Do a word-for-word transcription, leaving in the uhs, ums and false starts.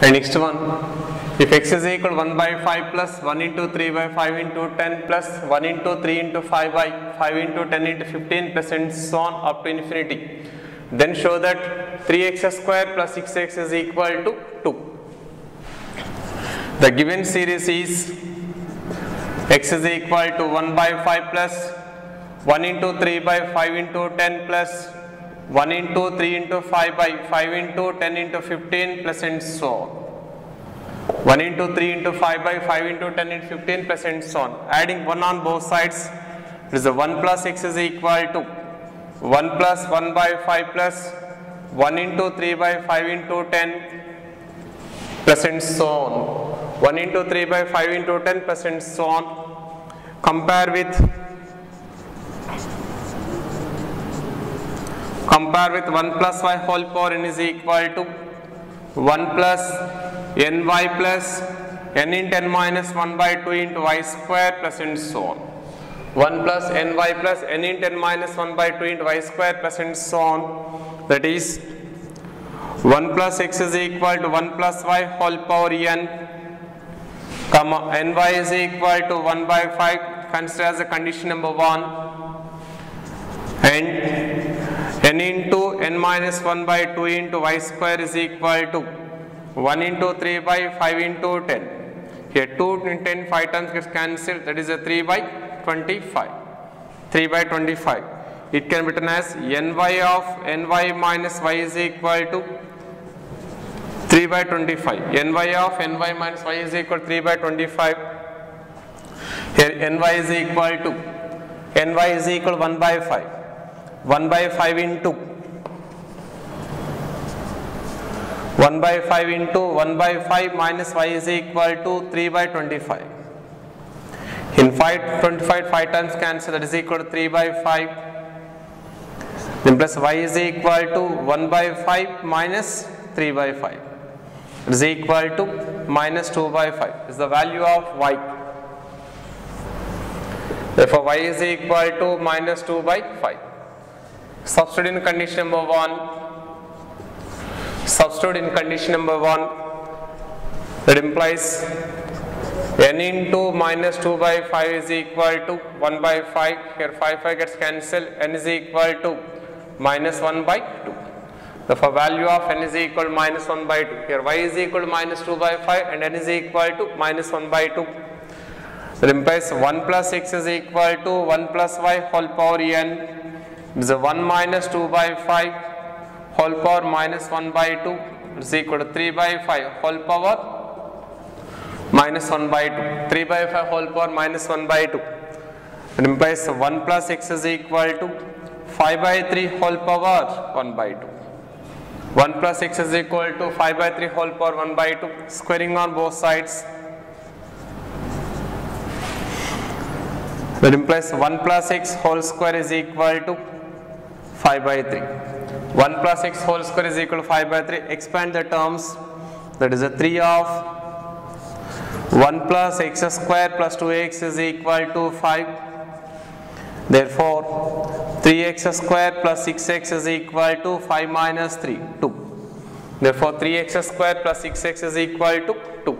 And next one, if x is equal to one by five plus one into three by five into ten plus one into three into five by five into ten into fifteen plus and so on up to infinity, then show that three x square plus six x is equal to two. The given series is x is equal to one by five plus one into three by five into ten plus one into three into five by five into ten into fifteen plus and so on. one into three into five by five into ten into fifteen plus and so on. Adding one on both sides, it is a one plus x is equal to one plus one by five plus one into three by five into ten plus and so on. one into three by five into ten plus and so on. Compare with compare with one plus y whole power n is equal to one plus ny plus n into n minus one by two into y square plus and so on. one plus ny plus n into n minus one by two into y square plus and so on. That is one plus x is equal to one plus y whole power n, comma ny is equal to one by five, consider as a condition number one, and n into n minus one by two into y square is equal to one into three by five into ten. Here two in ten, five times gets cancelled, that is a three by twenty-five. three by twenty-five. It can be written as ny of ny minus y is equal to three by twenty-five. ny of ny minus y is equal to three by twenty-five. Here ny is equal to ny is equal to one by five. one by five into one by five into one by five minus y is equal to three by twenty-five. In five, twenty-five, five times cancel, that is equal to three by five. Then plus y is equal to one by five minus three by five. It is equal to minus two by five. Is the value of y. Therefore, y is equal to minus two by five. Substitute in condition number one. Substitute in condition number one. That implies n into minus two by five is equal to one by five. Here five five gets cancelled. N is equal to minus one by two. Therefore, value of n is equal to minus one by two. Here y is equal to minus two by five and n is equal to minus one by two. That implies one plus x is equal to one plus y whole power n. It is one minus two by five whole power minus one by two. It is equal to three by five whole power minus one by two. three by five whole power minus one by two. It implies one plus x is equal to five by three whole power one by two. one plus x is equal to five by three whole power one by two. Squaring on both sides. That implies one plus x whole square is equal to five by three. one plus x whole square is equal to five by three. Expand the terms. That is a three of one plus x square plus two x is equal to five. Therefore, three x square plus six x is equal to five minus three, two. Therefore, three x square plus six x is equal to two.